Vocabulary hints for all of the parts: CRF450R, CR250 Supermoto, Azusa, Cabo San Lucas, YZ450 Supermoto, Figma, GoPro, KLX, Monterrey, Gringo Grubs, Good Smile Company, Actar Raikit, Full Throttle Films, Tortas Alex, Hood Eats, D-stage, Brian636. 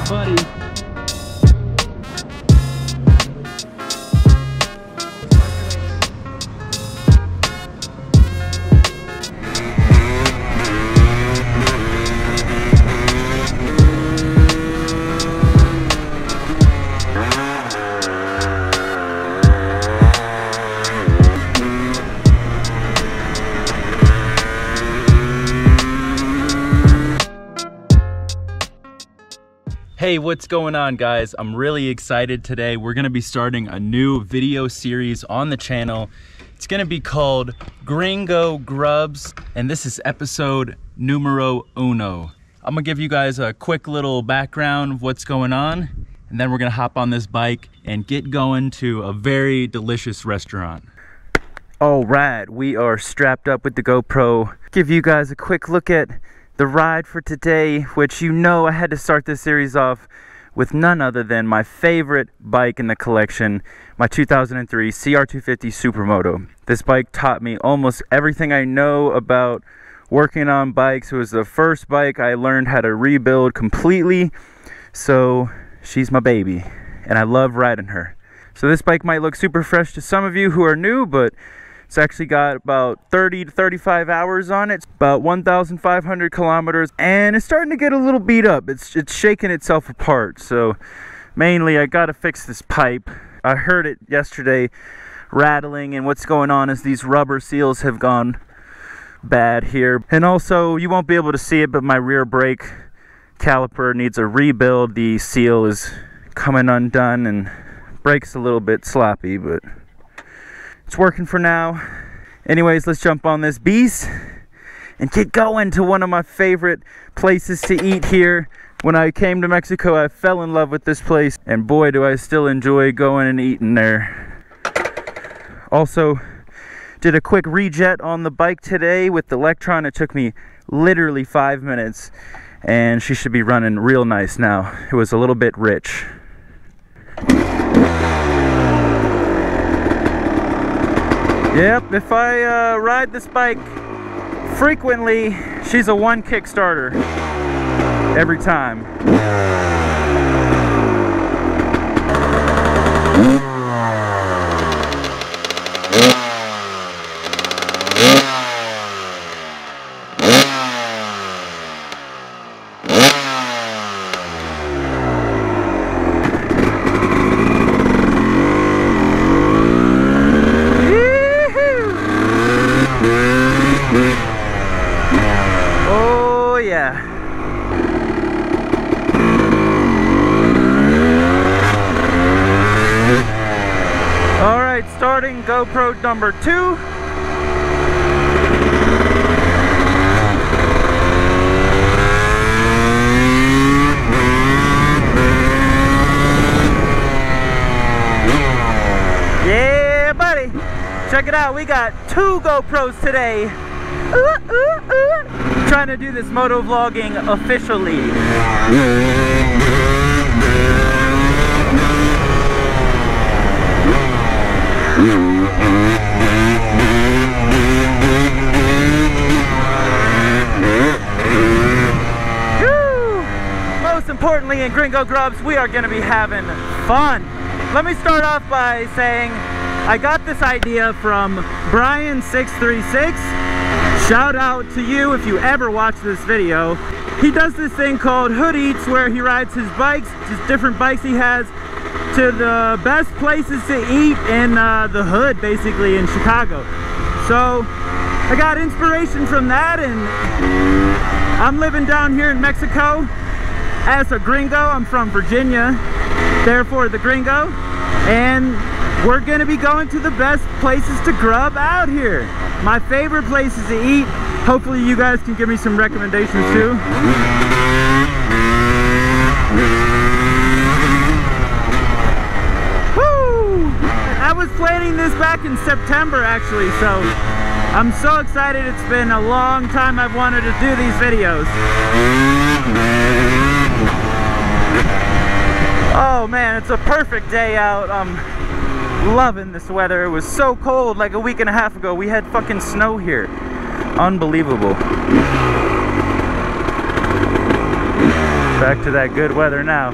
it, buddy. Hey, what's going on, guys? I'm really excited today. We're gonna be starting a new video series on the channel. It's gonna be called Gringo Grubs, and this is episode numero uno. I'm gonna give you guys a quick little background of what's going on, and then we're gonna hop on this bike and get going to a very delicious restaurant. All right, we are strapped up with the GoPro. Give you guys a quick look at the ride for today, which you know I had to start this series off with none other than my favorite bike in the collection, my 2003 CR250 Supermoto. This bike taught me almost everything I know about working on bikes. It was the first bike I learned how to rebuild completely, so she's my baby, and I love riding her. So this bike might look super fresh to some of you who are new, but it's actually got about 30 to 35 hours on it. It's about 1,500 kilometers, and it's starting to get a little beat up. It's shaking itself apart, so mainly I gotta fix this pipe. I heard it yesterday rattling, and what's going on is these rubber seals have gone bad here. And also, you won't be able to see it, but my rear brake caliper needs a rebuild. The seal is coming undone, and brake's a little bit sloppy, but it's working for now. Anyways, let's jump on this beast and get going to one of my favorite places to eat here. When I came to Mexico, I fell in love with this place, and boy, do I still enjoy going and eating there. Also, did a quick rejet on the bike today with the Electron. It took me literally 5 minutes, and she should be running real nice now. It was a little bit rich. Yep, if I ride this bike frequently, she's a one kick starter every time. GoPro number 2. Yeah, buddy. Check it out. We got 2 GoPros today. Ooh, ooh, ooh. Trying to do this moto vlogging officially. Most importantly, in Gringo Grubs, we are going to be having fun. Let me start off by saying I got this idea from Brian636. Shout out to you if you ever watch this video. He does this thing called Hood Eats, where he rides his bikes, just different bikes he has, to the best places to eat in the hood, basically, in Chicago. So I got inspiration from that, and I'm living down here in Mexico as a gringo. I'm from Virginia, therefore the gringo, and we're gonna be going to the best places to grub out here. My favorite places to eat. Hopefully you guys can give me some recommendations too. I was planning this back in September, actually, so I'm so excited. It's been a long time I've wanted to do these videos. Oh man, it's a perfect day out. I'm loving this weather. It was so cold like a week and a half ago. We had fucking snow here. Unbelievable. Back to that good weather now.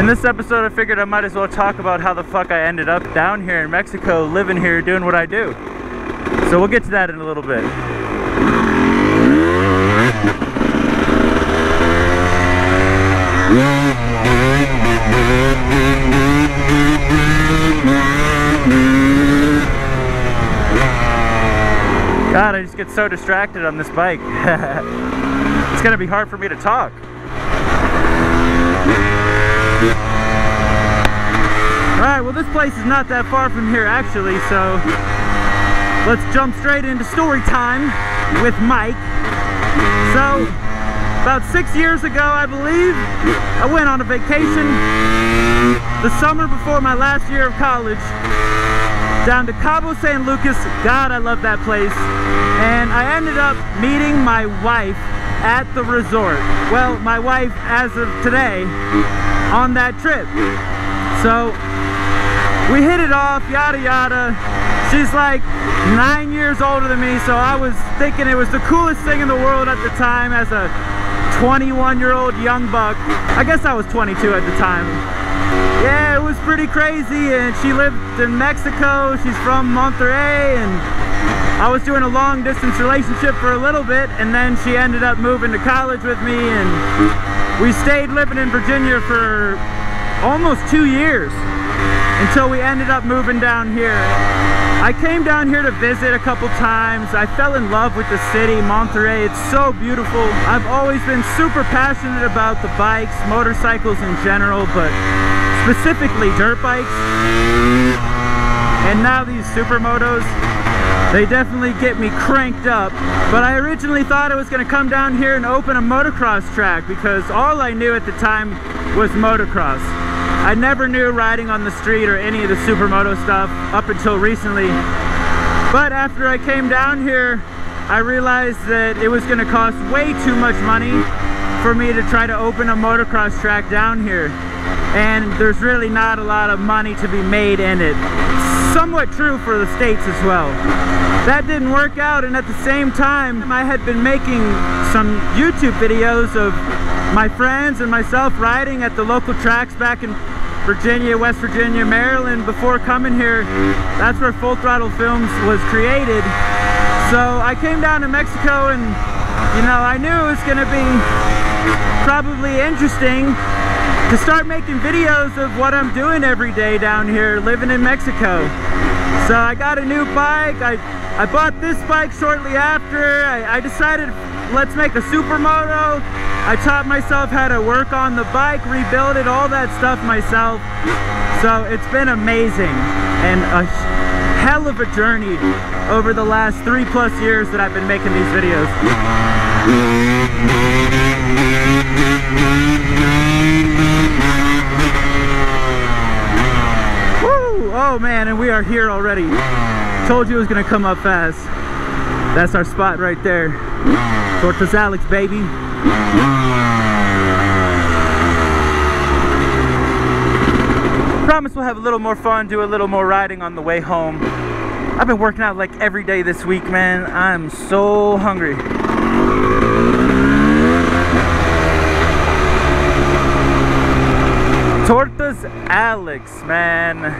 In this episode, I figured I might as well talk about how the fuck I ended up down here in Mexico, living here, doing what I do. So we'll get to that in a little bit. God, I just get so distracted on this bike. It's gonna be hard for me to talk. Alright, well this place is not that far from here actually, so let's jump straight into story time with Mike. So, about 6 years ago I believe, I went on a vacation the summer before my last year of college down to Cabo San Lucas. God, I love that place. And I ended up meeting my wife at the resort. Well, my wife as of today on that trip. So we hit it off, yada yada. She's like 9 years older than me, so I was thinking it was the coolest thing in the world at the time as a 21-year-old young buck. I guess I was 22 at the time. Yeah, it was pretty crazy, and she lived in Mexico. She's from Monterrey, and I was doing a long distance relationship for a little bit, and then she ended up moving to college with me, and we stayed living in Virginia for almost 2 years until we ended up moving down here. I came down here to visit a couple times. I fell in love with the city, Monterrey. It's so beautiful. I've always been super passionate about the bikes, motorcycles in general, but specifically dirt bikes, and now these supermotos. They definitely get me cranked up, but I originally thought I was going to come down here and open a motocross track because all I knew at the time was motocross. I never knew riding on the street or any of the supermoto stuff up until recently, but after I came down here, I realized that it was going to cost way too much money for me to try to open a motocross track down here, and there's really not a lot of money to be made in it. Somewhat true for the States as well. That didn't work out, and at the same time I had been making some YouTube videos of my friends and myself riding at the local tracks back in Virginia, West Virginia, Maryland before coming here. That's where Full Throttle Films was created. So I came down to Mexico, and you know, I knew it was gonna be probably interesting to start making videos of what I'm doing every day down here living in Mexico. So I got a new bike. I bought this bike shortly after. I decided let's make a supermoto. I taught myself how to work on the bike, rebuild it, all that stuff myself. So it's been amazing and a hell of a journey over the last 3+ years that I've been making these videos. Oh man, and we are here already. Told you it was gonna come up fast. That's our spot right there. Tortas Alex, baby. Promise we'll have a little more fun, do a little more riding on the way home. I've been working out like every day this week, man. I'm so hungry. Tortas Alex, man.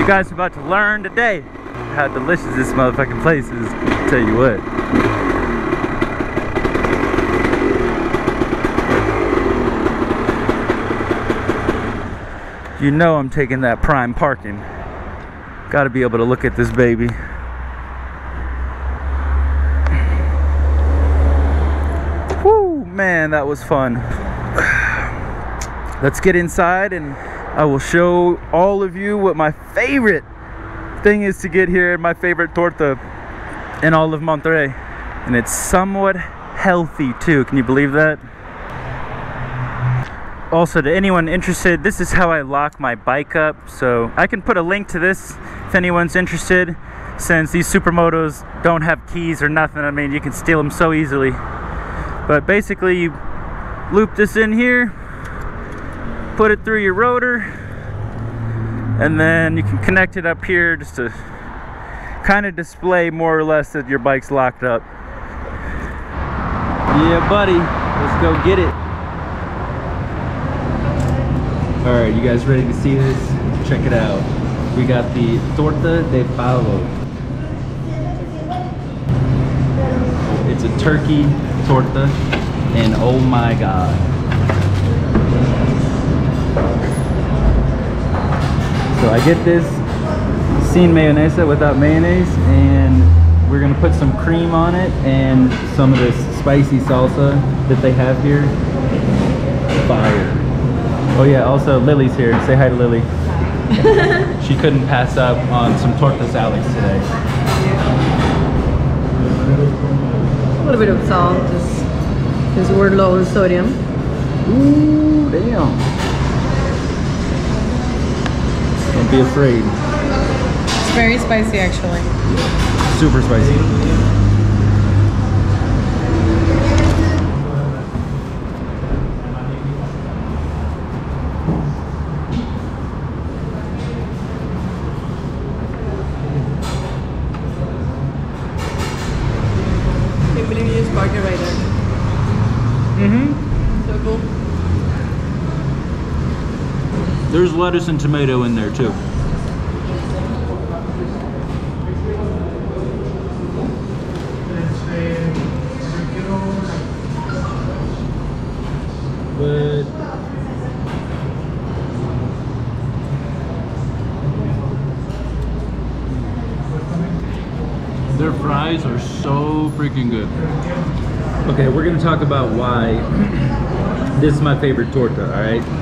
You guys are about to learn today how delicious this motherfucking place is, I'll tell you what. You know I'm taking that prime parking. Gotta be able to look at this baby. Woo, man, that was fun. Let's get inside, and I will show all of you what my favorite thing is to get here, my favorite torta in all of Monterrey. And it's somewhat healthy too, can you believe that? Also, to anyone interested, this is how I lock my bike up. So I can put a link to this if anyone's interested, since these supermotos don't have keys or nothing. I mean, you can steal them so easily. But basically, you loop this in here, put it through your rotor, and then you can connect it up here just to kind of display more or less that your bike's locked up. Yeah buddy, let's go get it. Alright, you guys ready to see this? Check it out. We got the torta de pavo. It's a turkey torta, and oh my god. So I get this sin mayonesa, without mayonnaise, and we're gonna put some cream on it and some of this spicy salsa that they have here. Fire. Oh yeah, also Lily's here. Say hi to Lily. She couldn't pass up on some Tortas Alex today. A little bit of salt, just because we're low in sodium. Ooh, damn. Don't be afraid. It's very spicy, actually. Super spicy. There's lettuce and tomato in there too. But their fries are so freaking good. Okay, we're gonna talk about why this is my favorite torta, all right?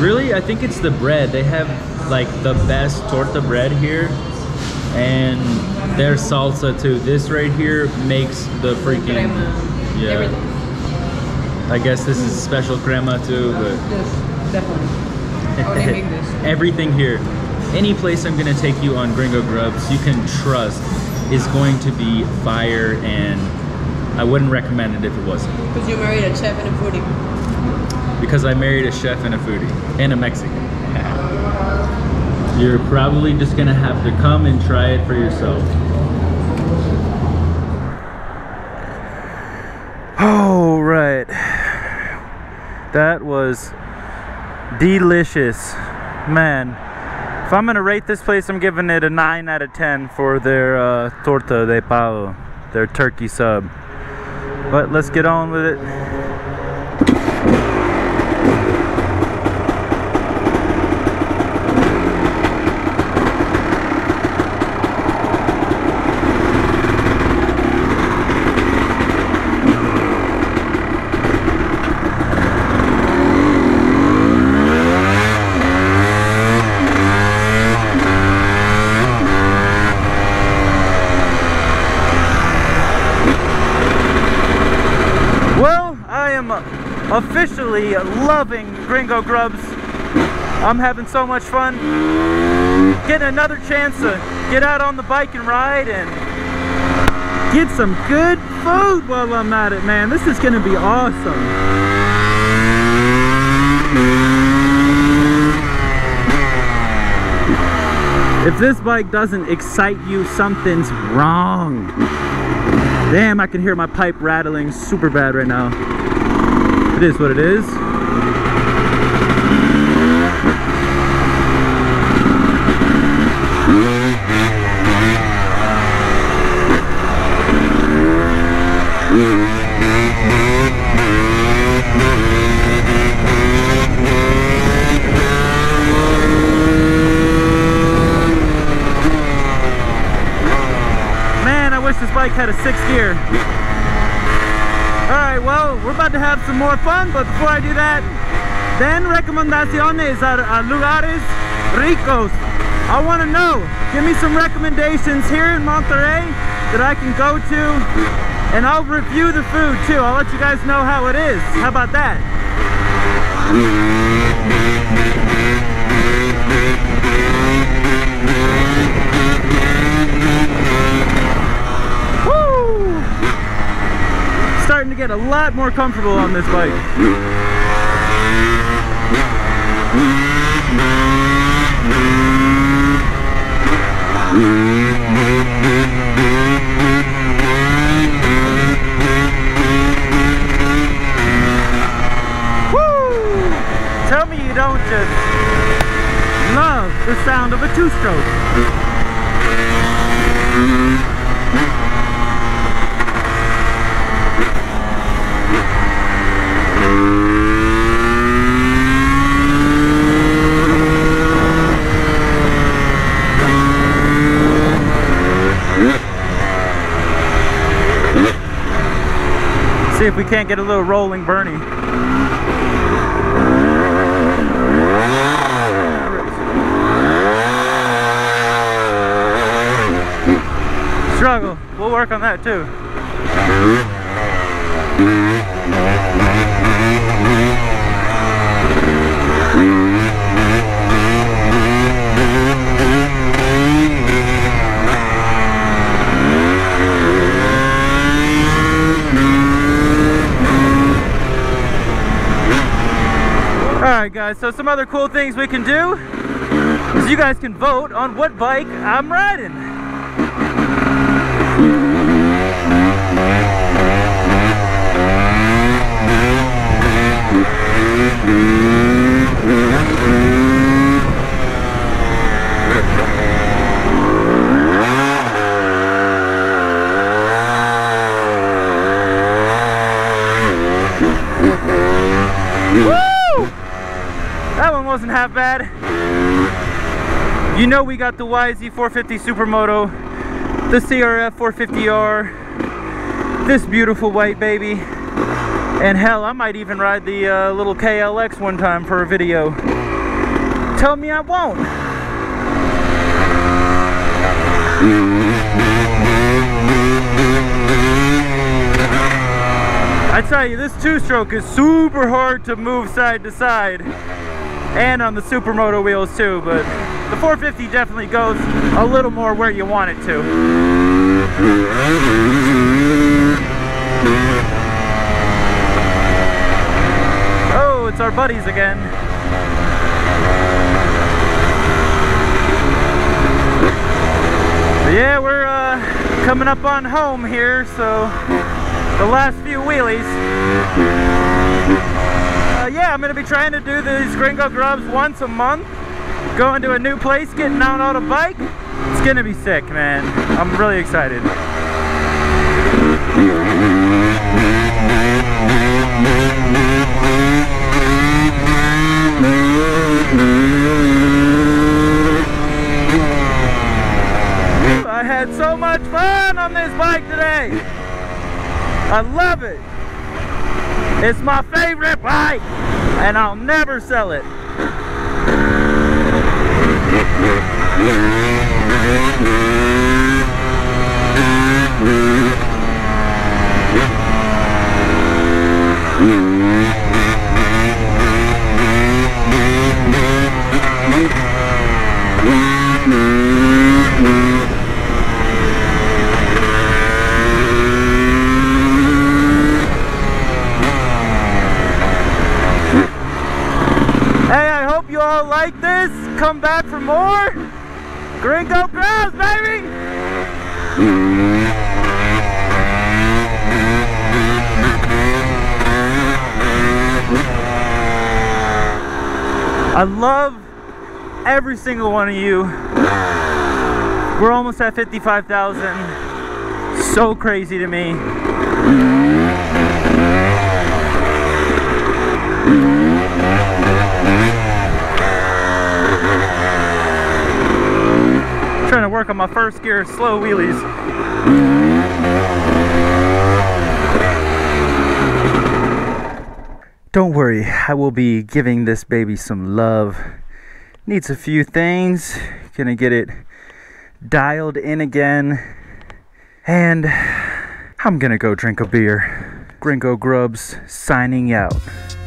Really, I think it's the bread. They have like the best torta bread here, and their salsa too. This right here makes the freaking yeah. Everything. I guess this is special crema too, but yes, definitely. Everything here. Any place I'm gonna take you on Gringo Grubs, you can trust is going to be fire, and I wouldn't recommend it if it wasn't. Because you married a chef and a foodie. Because I married a chef and a foodie, and a Mexican. You're probably just gonna have to come and try it for yourself. All right, that was delicious. Man, if I'm gonna rate this place, I'm giving it a 9 out of 10 for their torta de pavo, their turkey sub. But let's get on with it. Officially loving Gringo Grubs. I'm having so much fun. Getting another chance to get out on the bike and ride and get some good food while I'm at it, man. This is gonna be awesome. If this bike doesn't excite you, something's wrong. Damn, I can hear my pipe rattling super bad right now. It is what it is. Man, I wish this bike had a 6th gear. Alright, well, we're about to have some more fun, but before I do that, den recomendaciones a lugares ricos. I want to know, give me some recommendations here in Monterrey that I can go to, and I'll review the food too. I'll let you guys know how it is. How about that? Starting to get a lot more comfortable on this bike. Woo! Tell me you don't just love the sound of a two-stroke. See if we can't get a little rolling Bernie. Struggle. We'll work on that too. Alright guys, so some other cool things we can do is you guys can vote on what bike I'm riding. Wasn't half bad. You know we got the YZ450 Supermoto, the CRF450R, this beautiful white baby, and hell, I might even ride the little KLX one time for a video. Tell me I won't. I tell you, this two-stroke is super hard to move side to side. And on the Supermoto wheels too, but the 450 definitely goes a little more where you want it to. Oh, it's our buddies again. But yeah, we're coming up on home here, so the last few wheelies. Yeah, I'm going to be trying to do these Gringo Grubs once a month. Going to a new place, getting out on a bike. It's going to be sick, man. I'm really excited. I had so much fun on this bike today. I love it. It's my favorite bike, and I'll never sell it. Like this, come back for more Gringo Grubs, baby! I love every single one of you. We're almost at 55,000. So crazy to me. Trying to work on my first gear slow wheelies. Don't worry, I will be giving this baby some love. Needs a few things. Gonna get it dialed in again. And I'm gonna go drink a beer. Gringo Grubs signing out.